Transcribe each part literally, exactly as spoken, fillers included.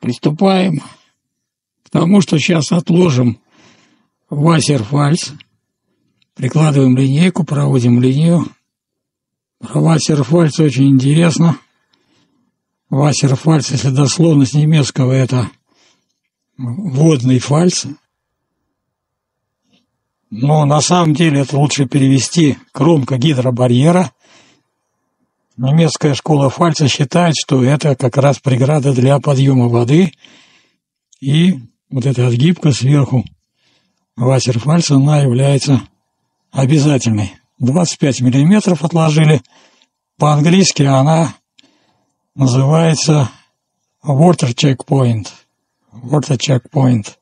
Приступаем к тому, что сейчас отложим Вассерфальц. Прикладываем линейку, проводим линию. Про Вассерфальц очень интересно. Вассерфальц, если дословно с немецкого, это водный фальц. Но на самом деле это лучше перевести кромка гидробарьера. Немецкая школа фальца считает, что это как раз преграда для подъема воды. И вот эта отгибка сверху Вассерфальца, она является обязательной. двадцать пять миллиметров отложили. По-английски она называется water checkpoint. Water checkpoint.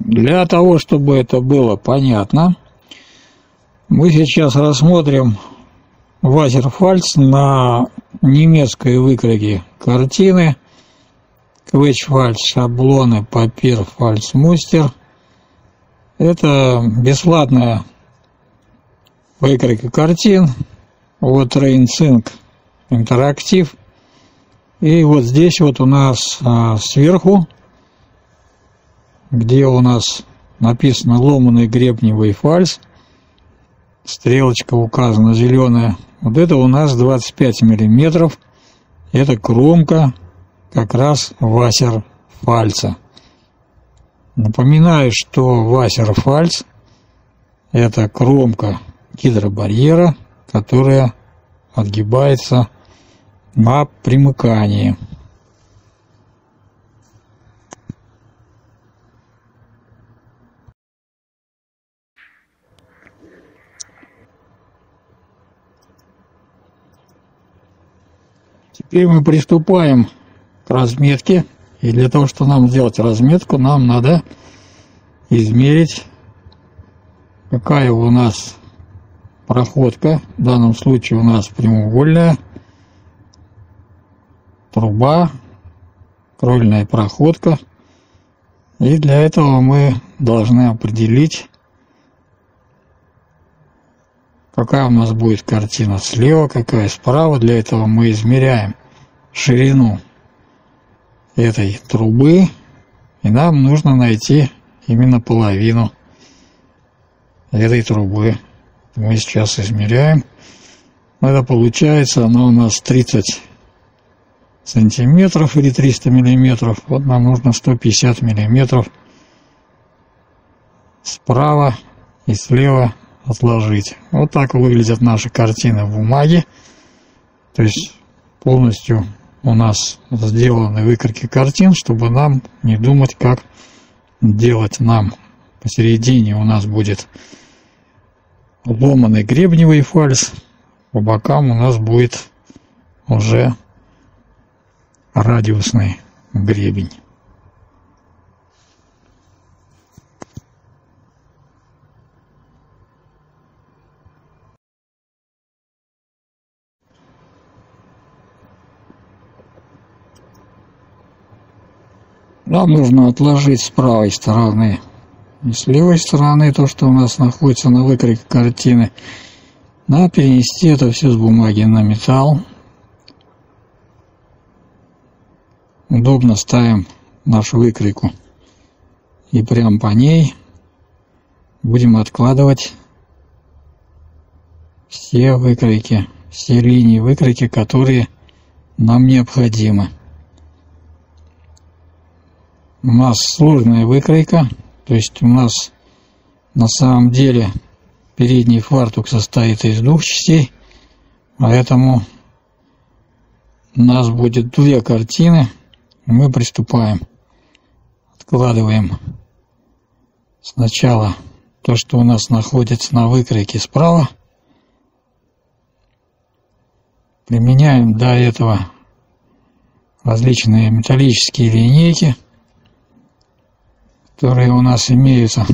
Для того, чтобы это было понятно, мы сейчас рассмотрим Вассерфальц на немецкой выкройке картины. Квечфальц, шаблоны, папир-фальц, мустер. Это бесплатная выкройка картин от Рейнцинк Интерактив. И вот здесь вот у нас а, сверху, где у нас написано ломаный гребневый фальц, стрелочка указана зеленая, вот это у нас двадцать пять миллиметров, это кромка как раз Вассерфальца. Напоминаю, что Вассерфальц — это кромка гидробарьера, которая отгибается на примыкании. Теперь мы приступаем к разметке, и для того, чтобы нам сделать разметку, нам надо измерить, какая у нас проходка, в данном случае у нас прямоугольная труба, крольная проходка, и для этого мы должны определить, какая у нас будет картина слева, какая справа. Для этого мы измеряем ширину этой трубы. И нам нужно найти именно половину этой трубы. Мы сейчас измеряем. Это получается, она у нас тридцать сантиметров или триста миллиметров. Вот нам нужно сто пятьдесят миллиметров справа и слева отложить. Вот так выглядят наши картины в бумаге. То есть полностью у нас сделаны выкройки картин, чтобы нам не думать, как делать нам. Посередине у нас будет ломаный гребневый фальц, по бокам у нас будет уже радиусный гребень. Нам нужно отложить с правой стороны и с левой стороны то, что у нас находится на выкройке картины. Надо перенести это все с бумаги на металл. Удобно ставим нашу выкройку и прям по ней будем откладывать все выкройки, все линии выкройки, которые нам необходимы. У нас сложная выкройка, то есть у нас на самом деле передний фартук состоит из двух частей, поэтому у нас будет две картины. Мы приступаем, откладываем сначала то, что у нас находится на выкройке справа, применяем до этого различные металлические линейки, которые у нас имеются.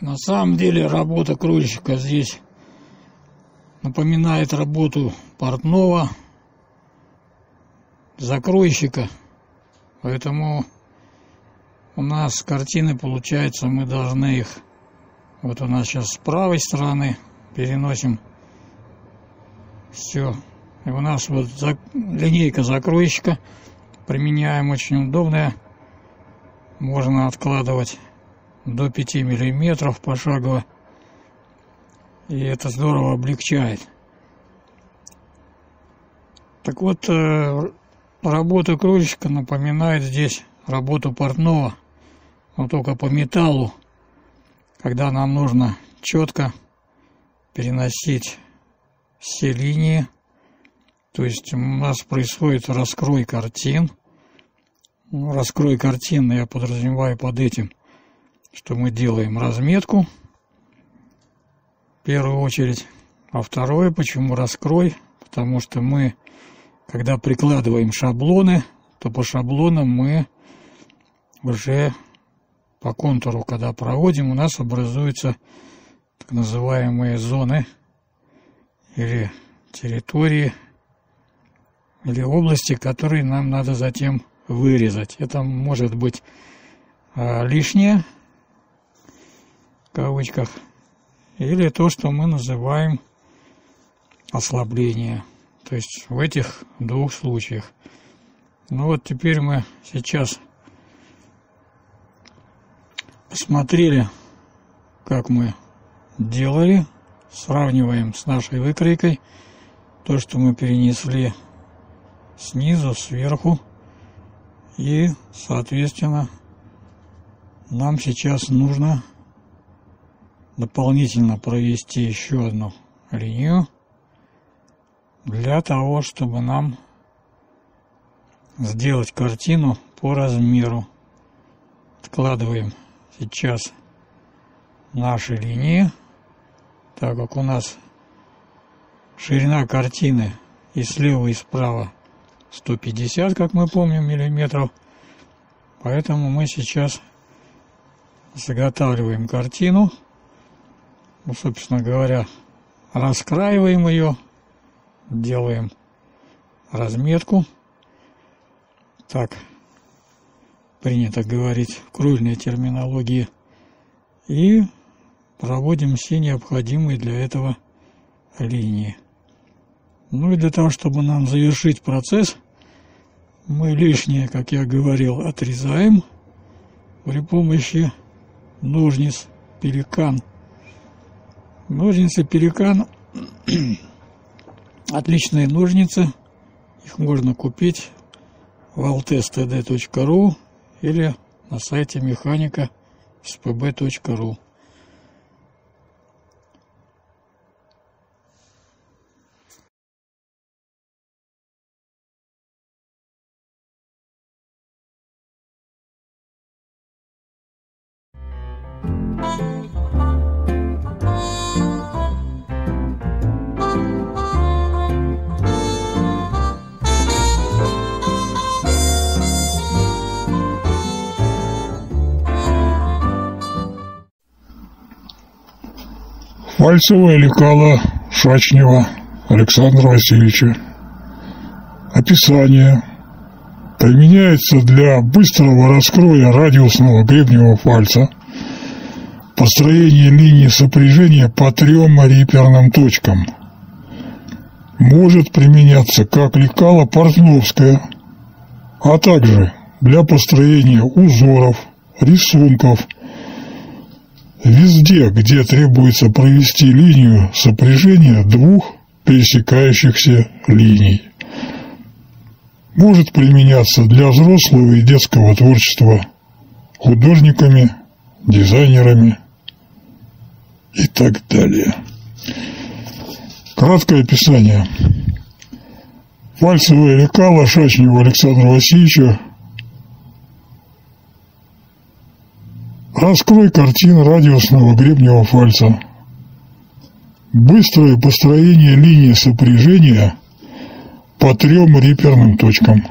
На самом деле работа крольщика здесь напоминает работу портного, закройщика, поэтому у нас картины, получается, мы должны их, вот у нас сейчас с правой стороны переносим все, и у нас вот зак... линейка закройщика, применяем, очень удобная, можно откладывать до пяти миллиметров пошагово, и это здорово облегчает. Так вот, работа крольщика напоминает здесь работу портного, но только по металлу, когда нам нужно четко переносить все линии, то есть у нас происходит раскрой картин. Ну, раскрой картин я подразумеваю под этим, что мы делаем разметку в первую очередь, а второе, почему раскрой, потому что мы, когда прикладываем шаблоны, то по шаблонам мы уже по контуру, когда проводим, у нас образуются так называемые зоны или территории или области, которые нам надо затем вырезать. Это может быть лишнее, в кавычках, или то, что мы называем ослабление. То есть в этих двух случаях. Ну вот теперь мы сейчас посмотрели, как мы делали. Сравниваем с нашей выкройкой то, что мы перенесли снизу, сверху. И, соответственно, нам сейчас нужно дополнительно провести еще одну линию для того, чтобы нам сделать картину по размеру. Откладываем сейчас наши линии, так как у нас ширина картины и слева, и справа сто пятьдесят, как мы помним, миллиметров. Поэтому мы сейчас заготавливаем картину. Ну, собственно говоря, раскраиваем ее, делаем разметку. Так принято говорить в крольной терминологии. И проводим все необходимые для этого линии. Ну и для того, чтобы нам завершить процесс, мы лишнее, как я говорил, отрезаем при помощи ножниц Пеликан. Ножницы Пеликан отличные ножницы, их можно купить в water checkpoint точка ру или на сайте механика эс пэ бэ точка ру. Фальцевое лекало Шачнева Александра Васильевича. Описание. Применяется для быстрого раскроя радиусного гребневого фальца, построения линии сопряжения по трем реперным точкам. Может применяться как лекало портновское, а также для построения узоров, рисунков, везде, где требуется провести линию сопряжения двух пересекающихся линий. Может применяться для взрослого и детского творчества художниками, дизайнерами и так далее. Краткое описание. Фальцевая река Лошачнева Александра Васильевича. Раскрой картину радиусного гребневого фальца. Быстрое построение линии сопряжения по трем реперным точкам.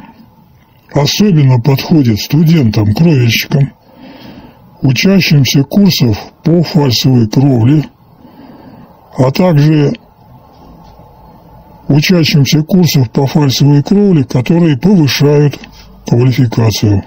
Особенно подходит студентам-кровельщикам, учащимся курсов по фальцевой кровле, а также учащимся курсов по фальцевой кровле, которые повышают квалификацию.